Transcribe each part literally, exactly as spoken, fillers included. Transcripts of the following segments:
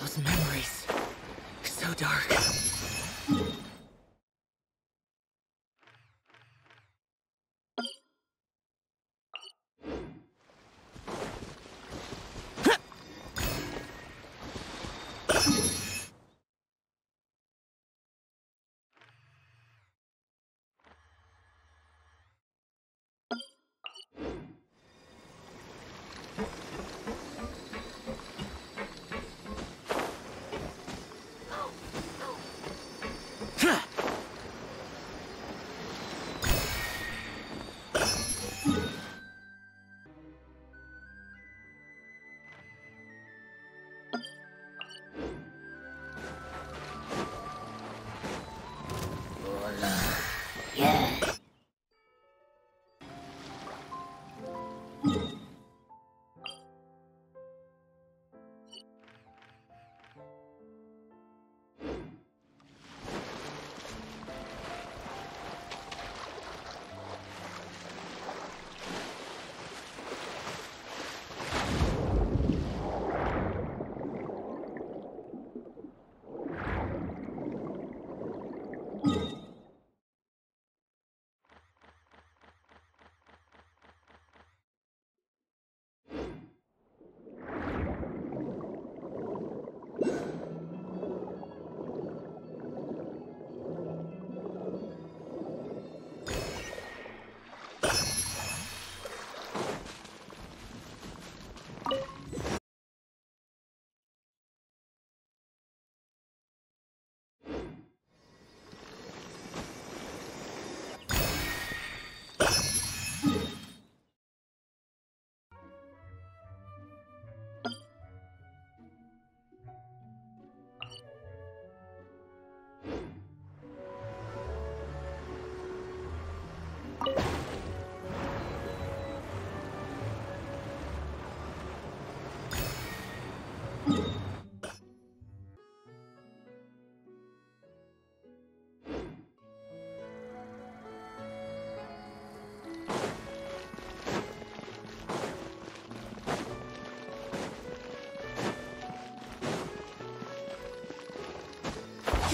Those memories, so dark.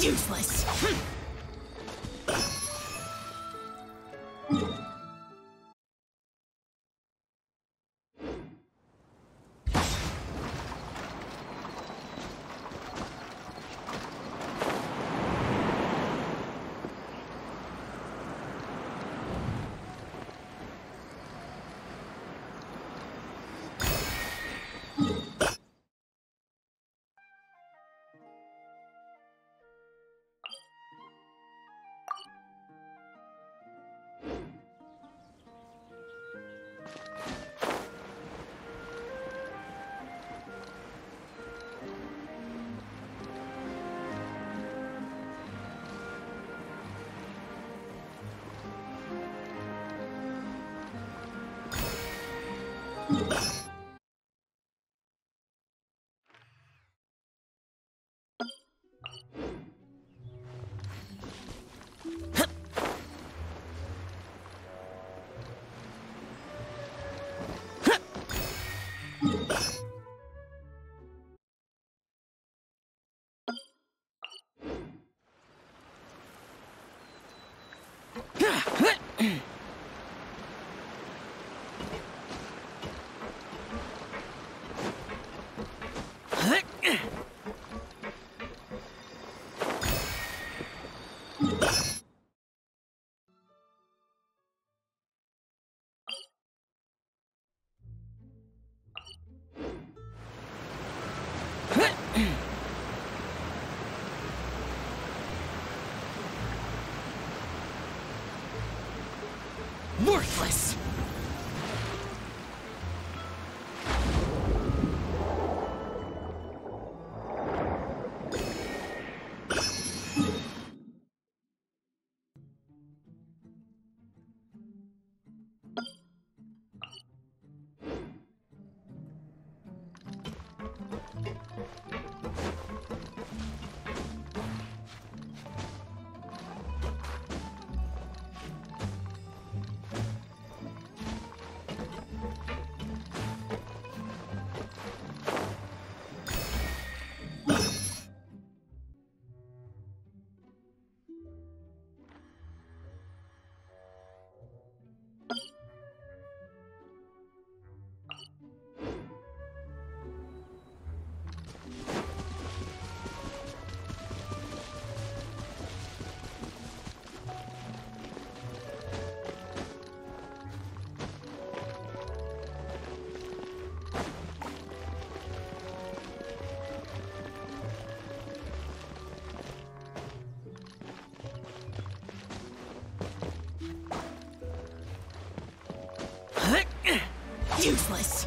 Useless. useless. Useless.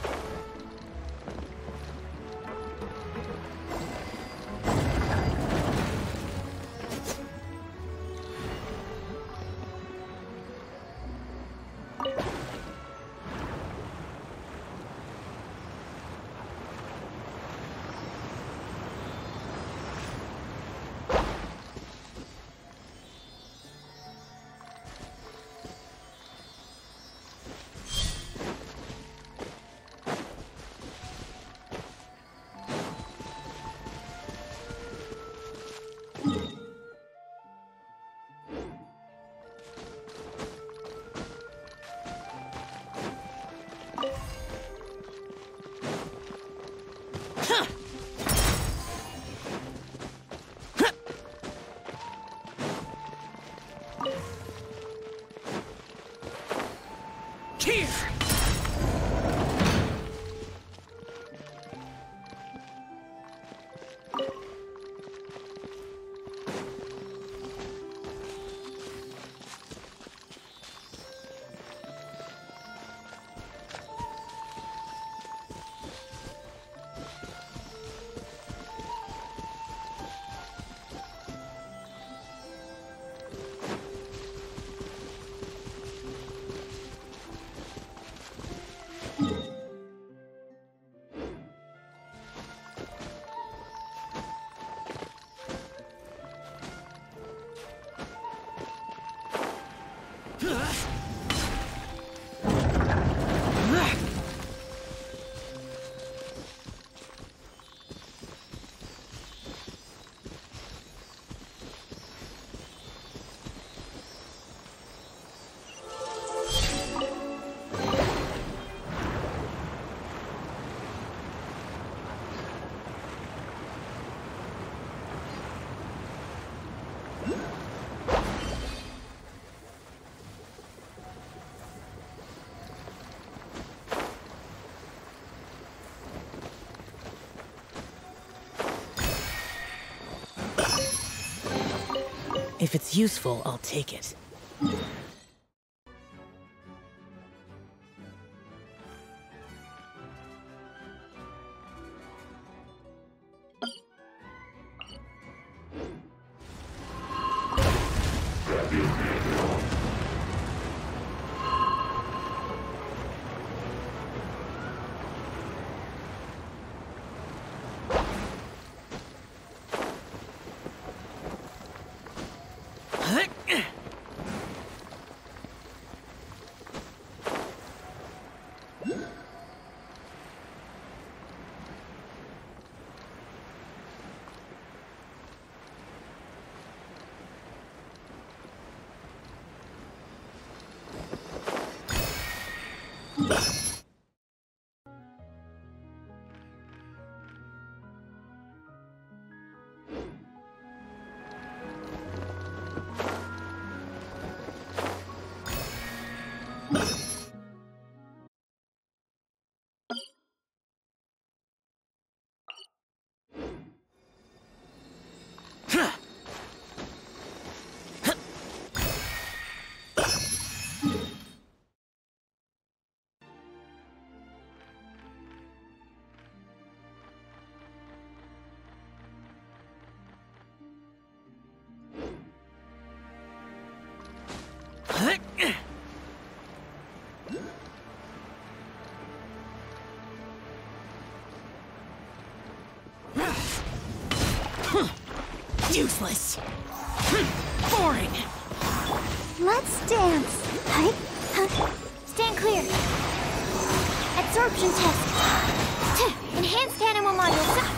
If it's useful, I'll take it. Useless. Boring. Let's dance. Hi. Huh? Stand clear. Absorption test. Enhanced animal module.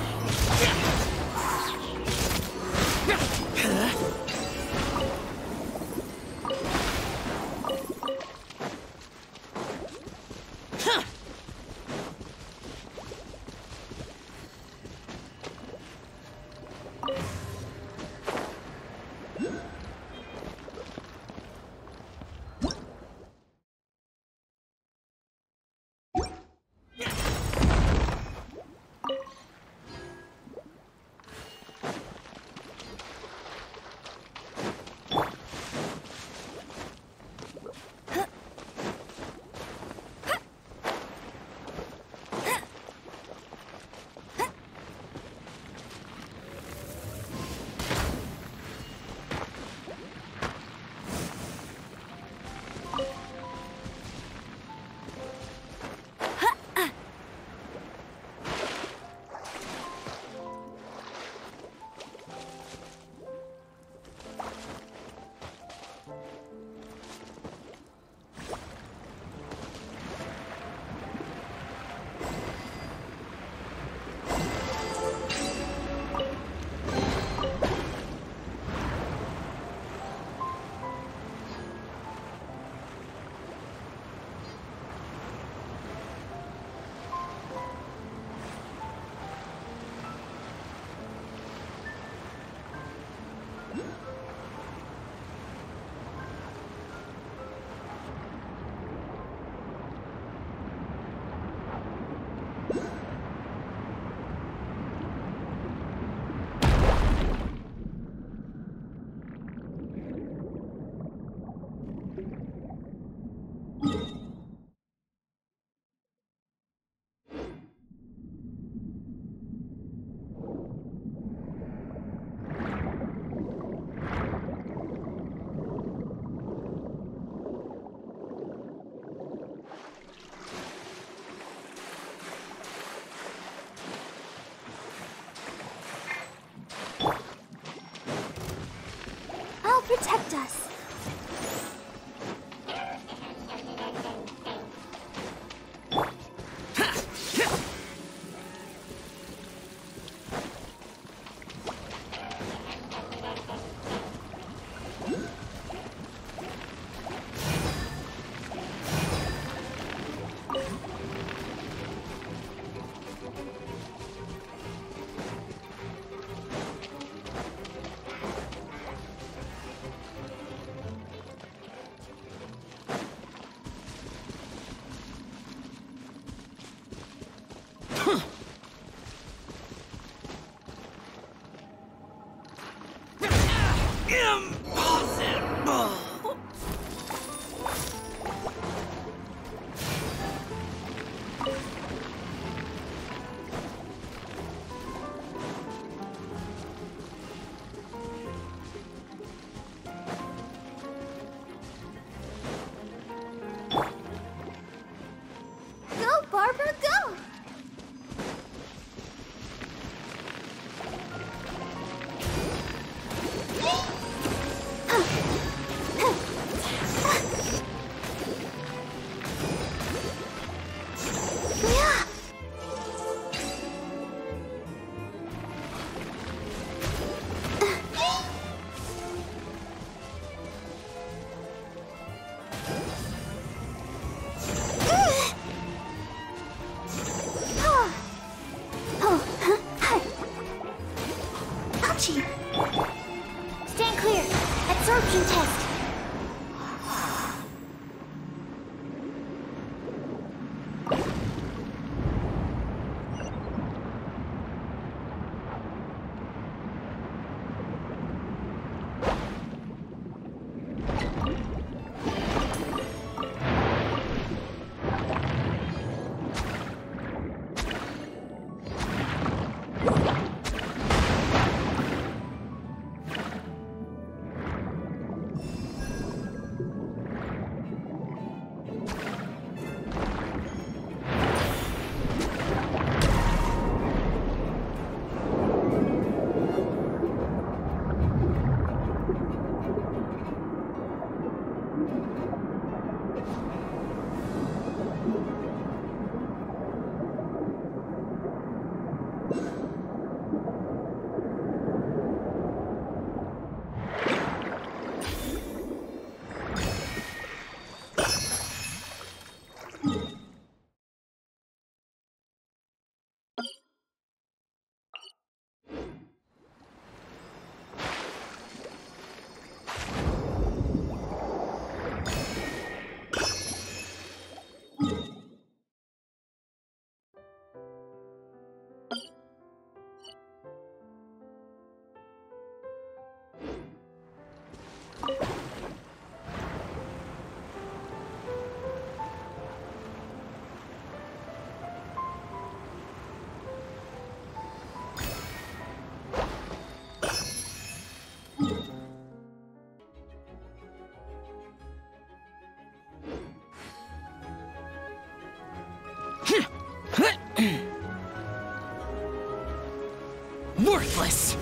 Worthless.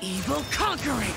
Evil conquering.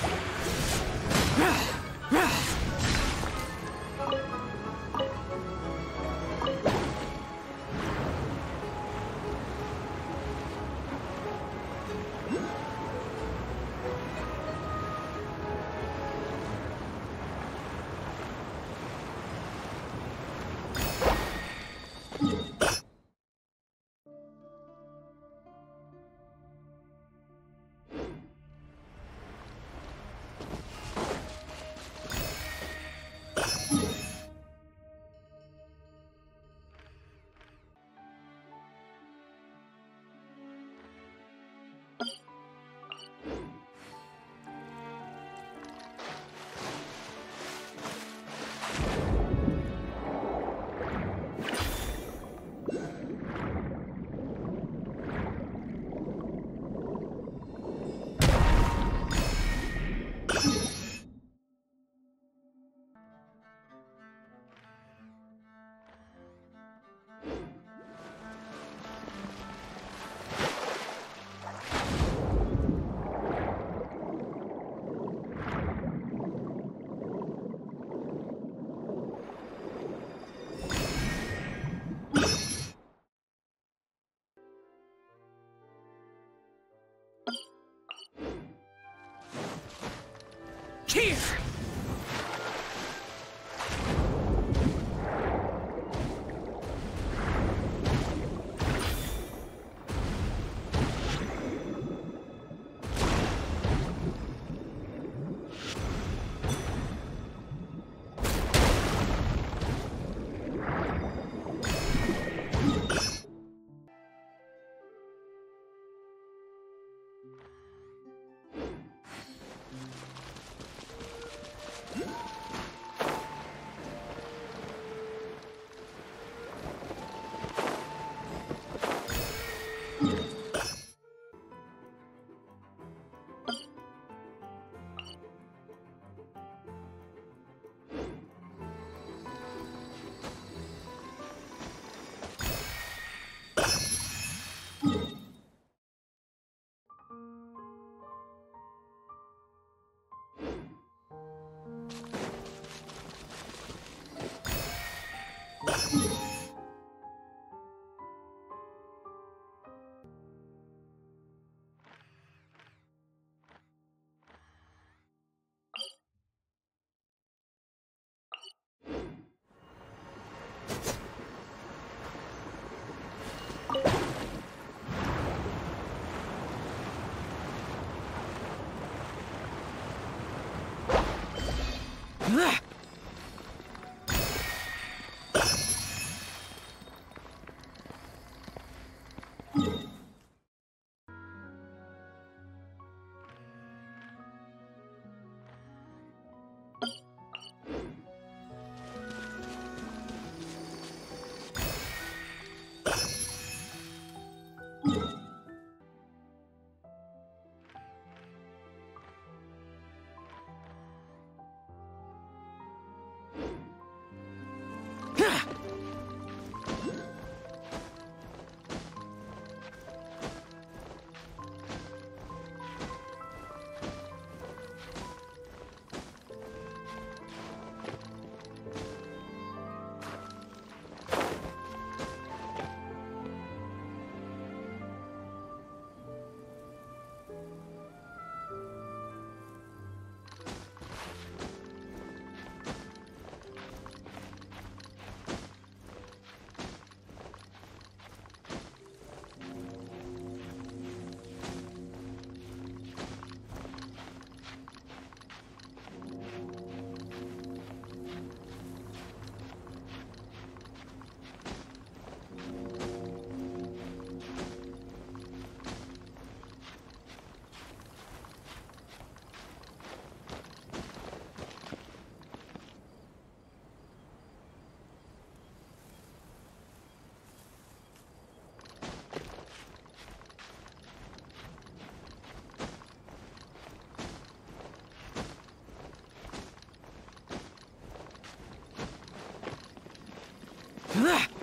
Useless.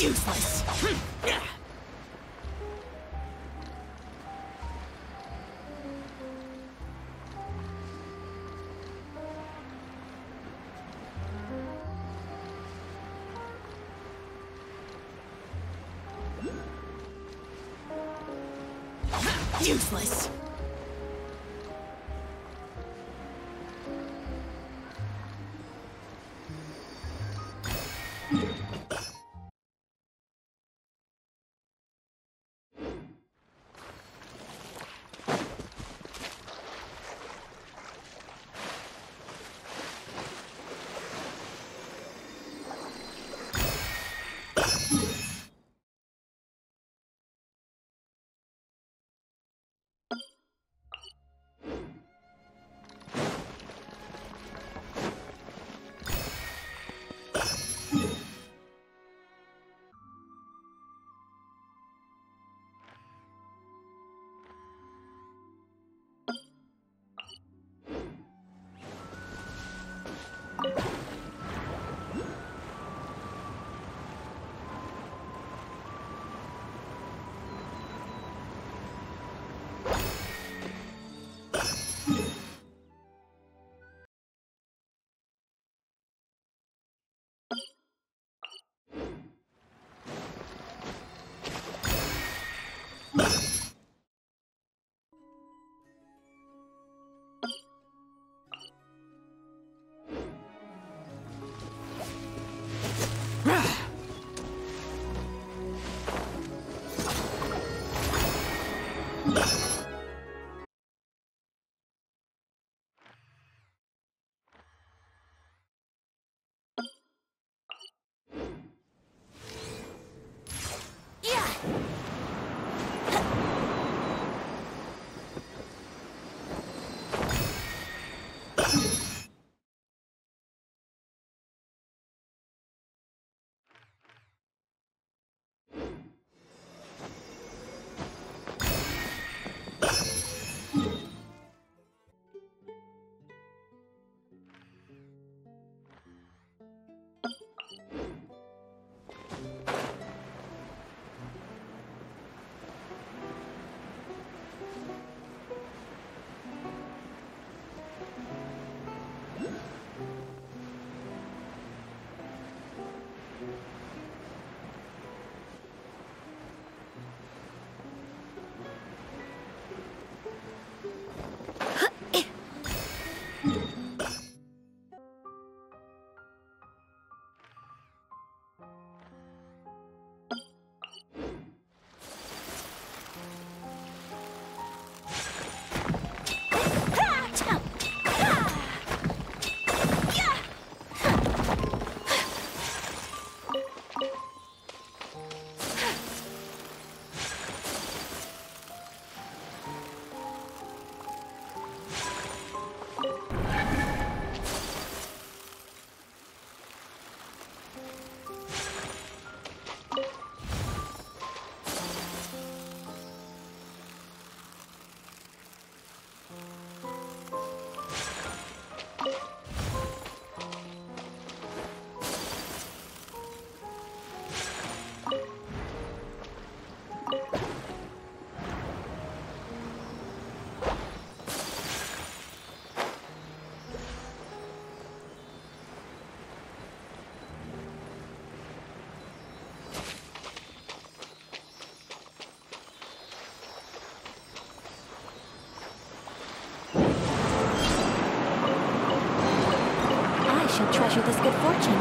Useless. Treasure this good fortune.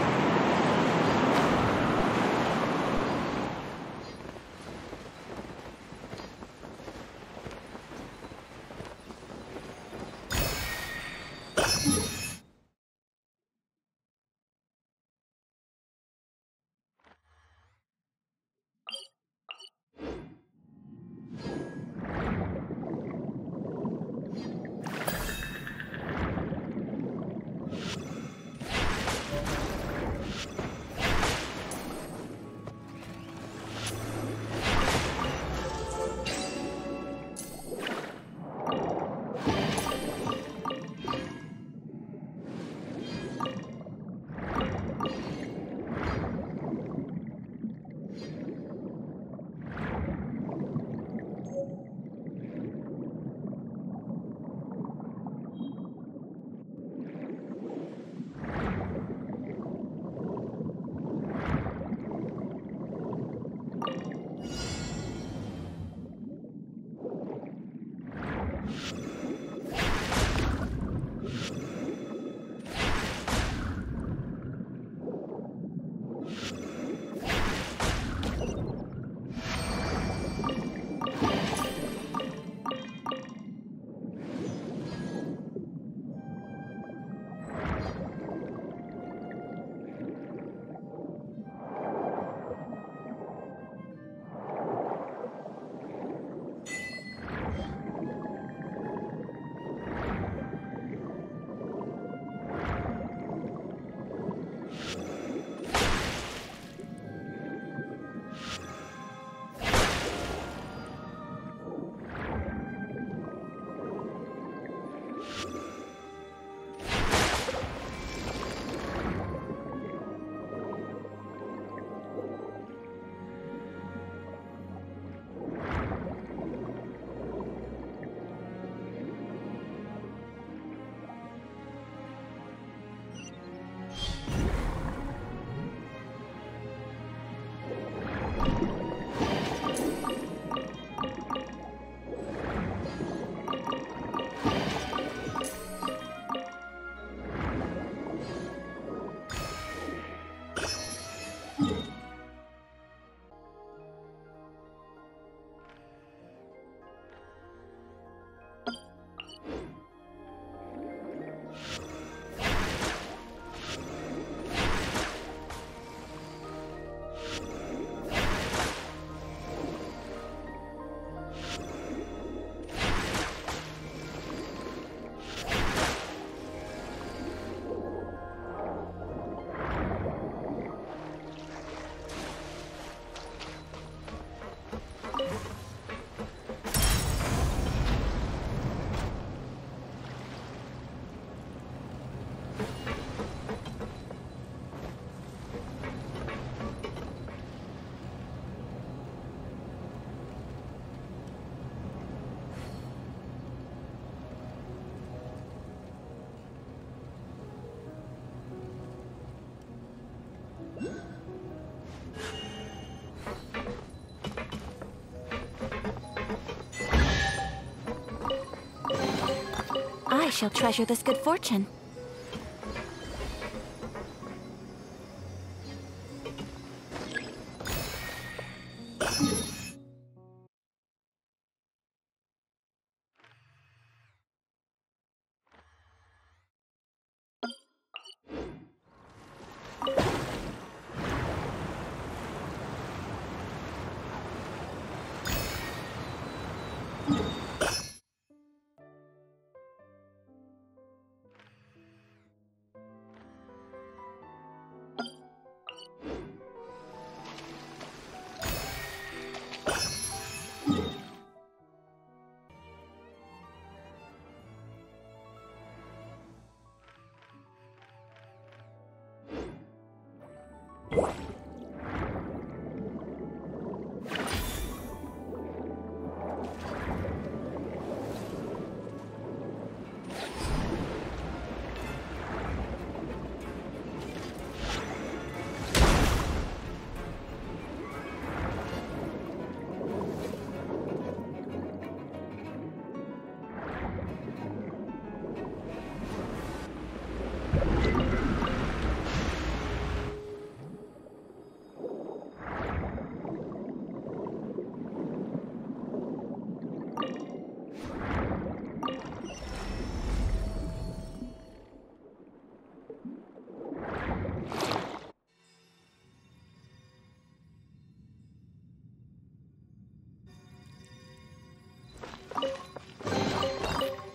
I shall treasure this good fortune.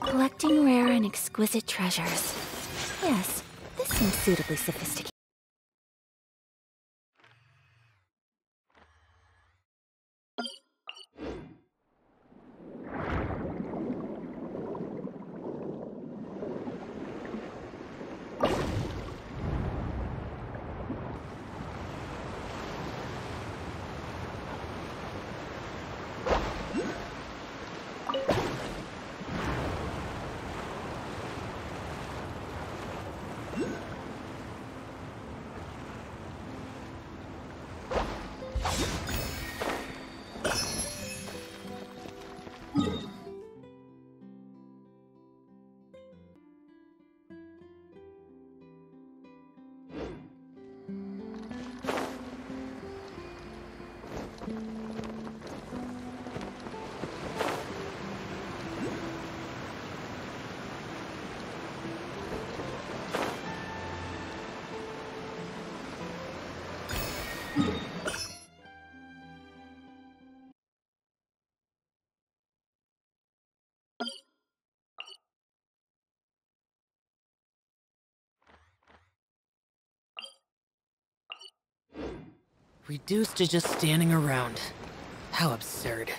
Collecting rare and exquisite treasures. Yes, this seems suitably sophisticated. Reduced to just standing around. How absurd.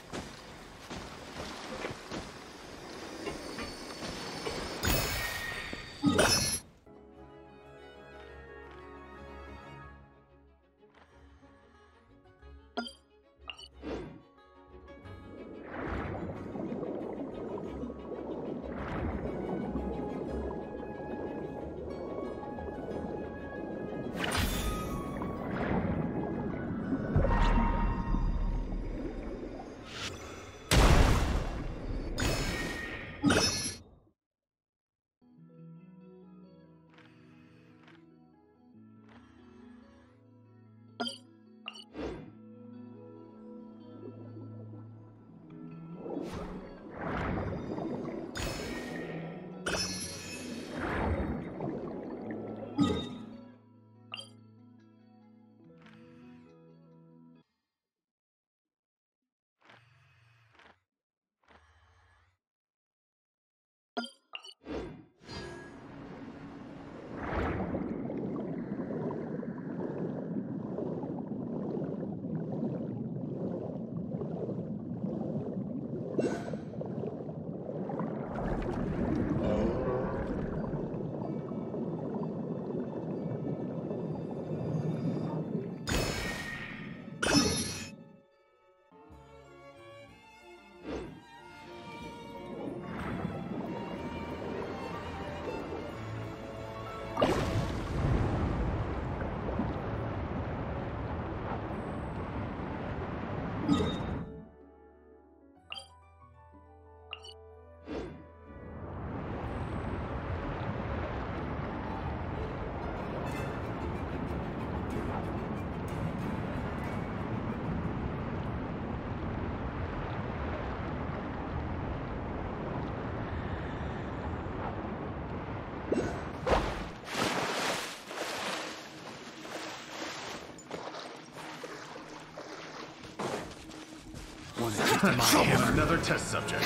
Paimon is another test subject.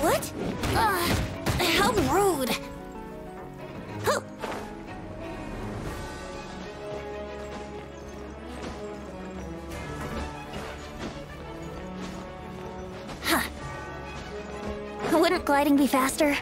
What? Uh, how rude. Oh. Huh. Wouldn't gliding be faster?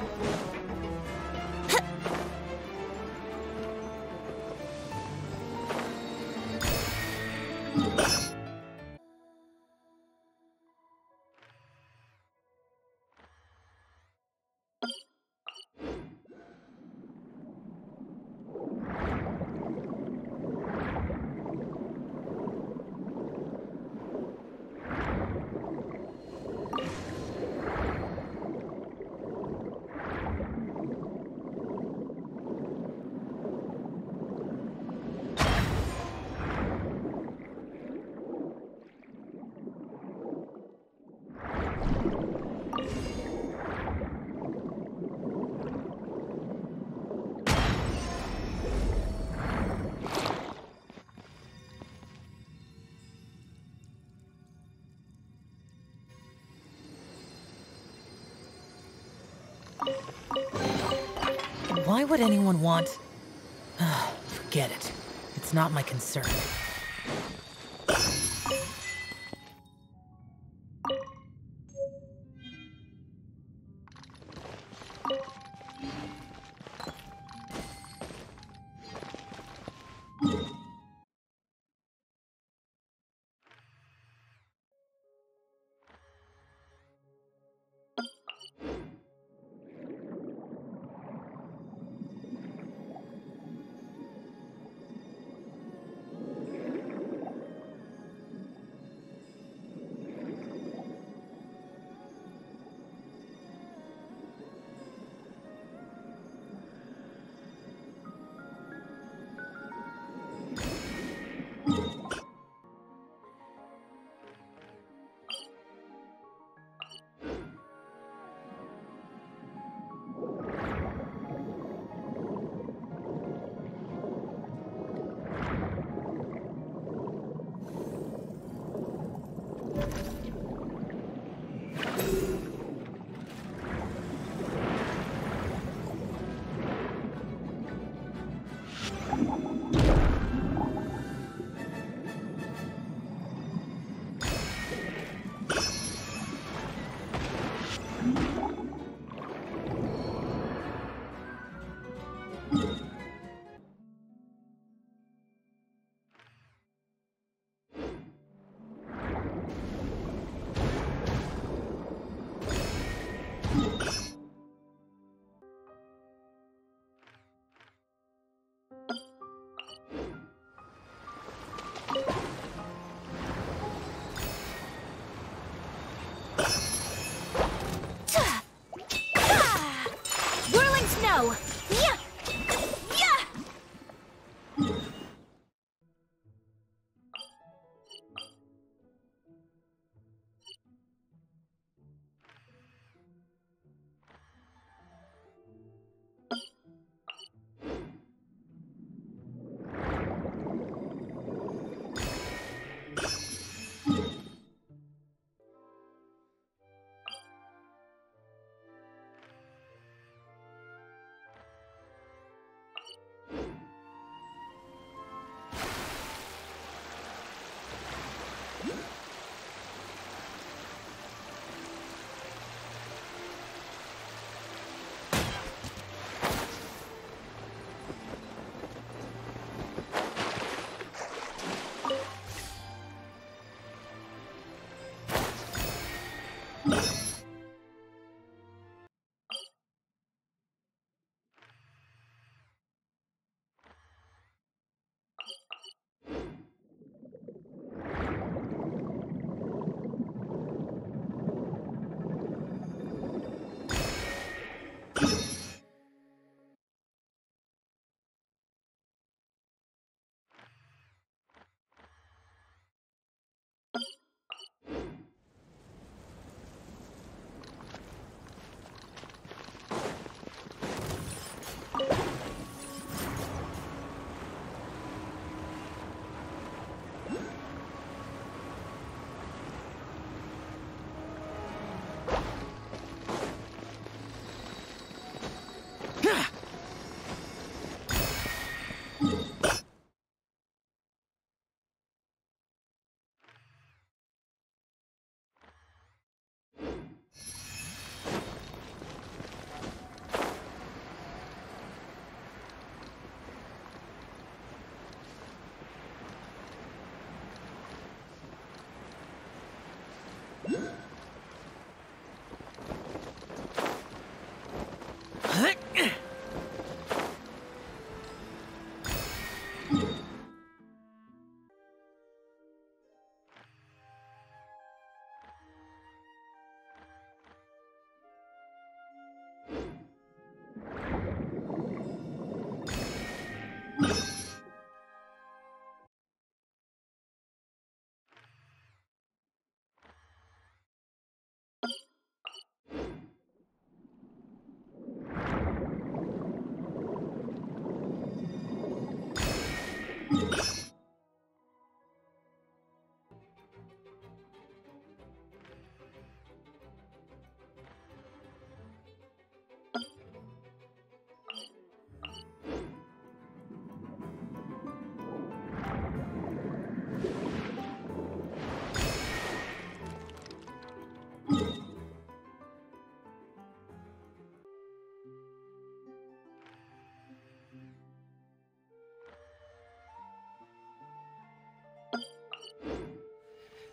Why would anyone want... Oh, forget it. It's not my concern.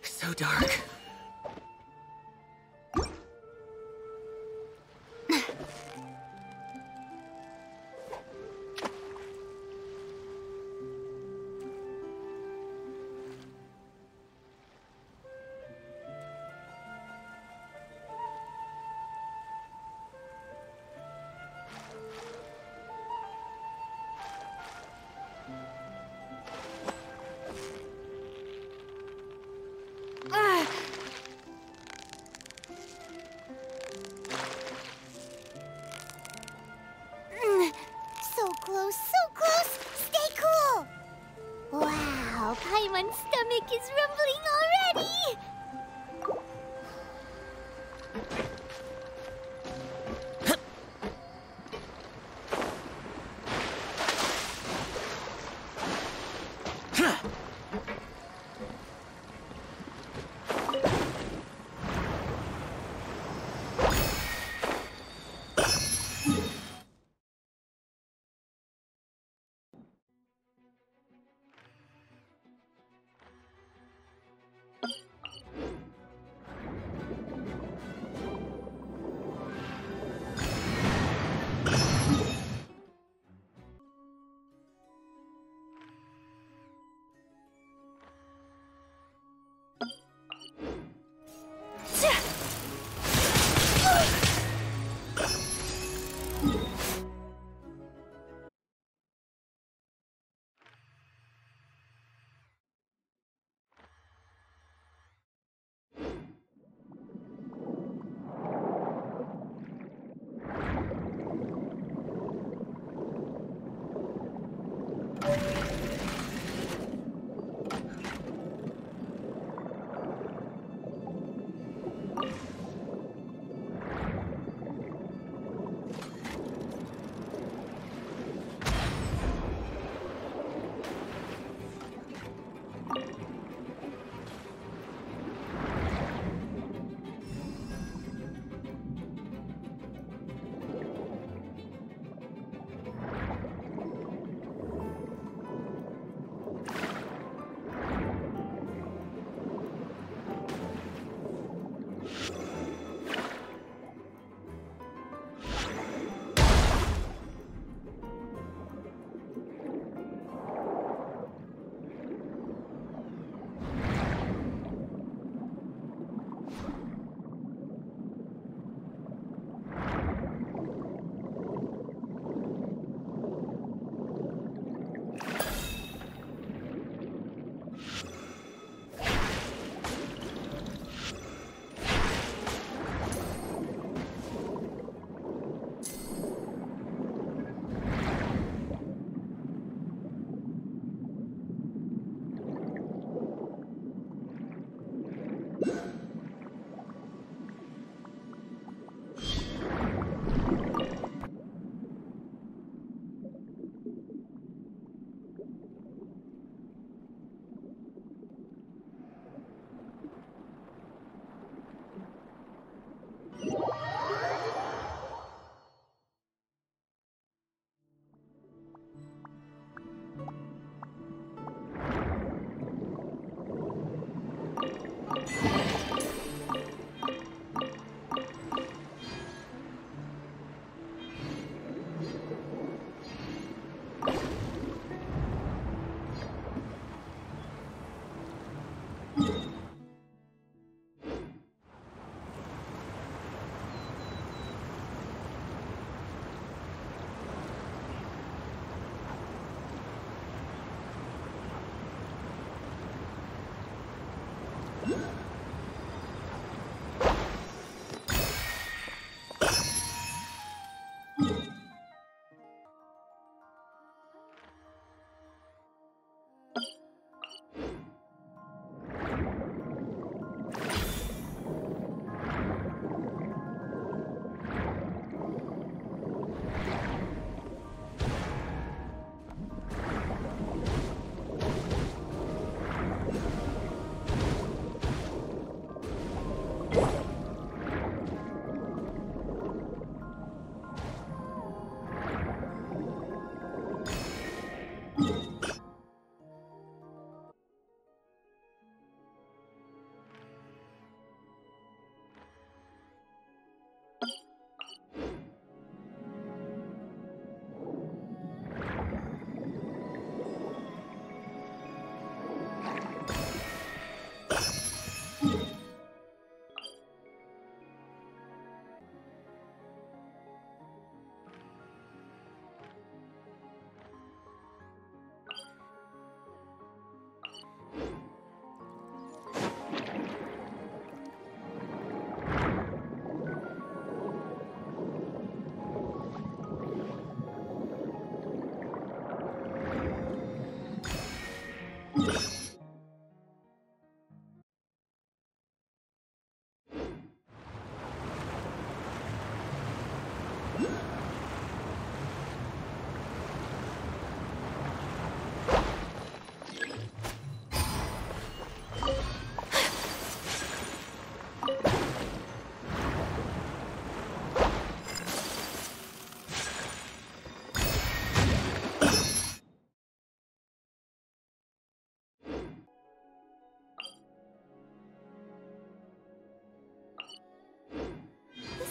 So dark. Paimon's stomach is rumbling already!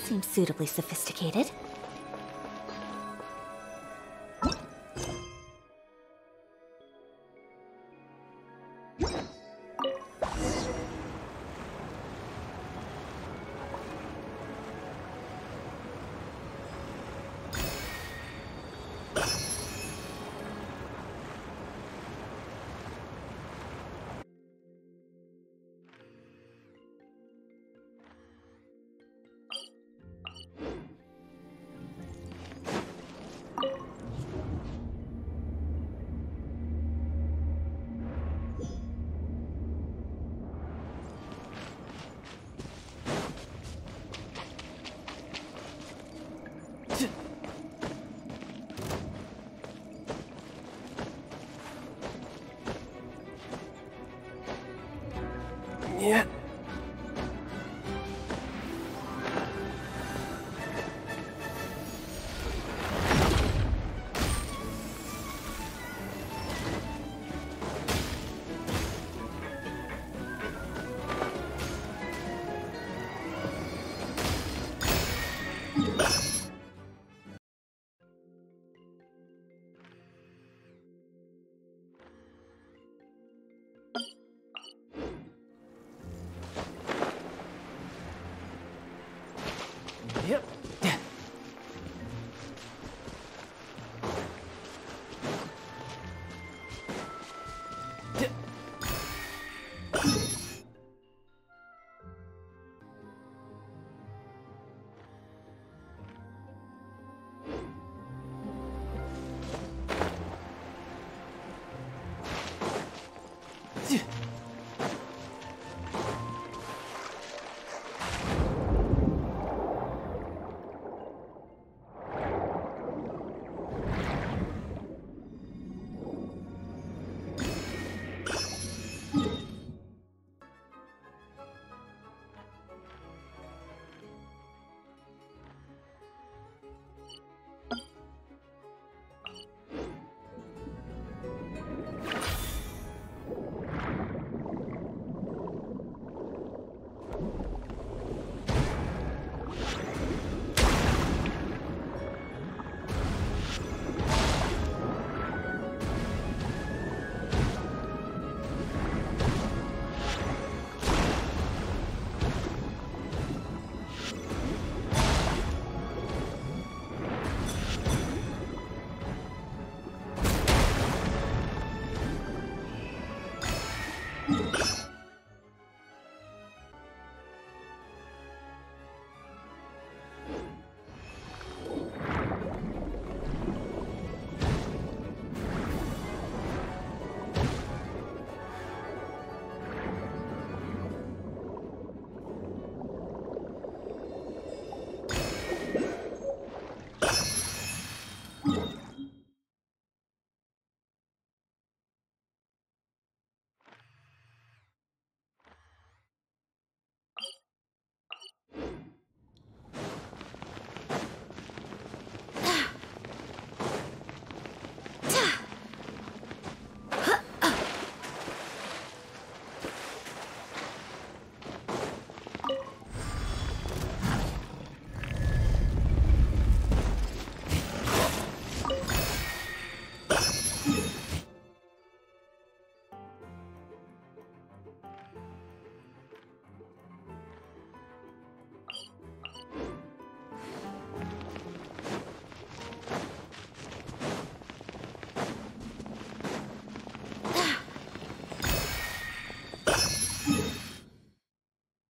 seems suitably sophisticated. Yeah. Yep.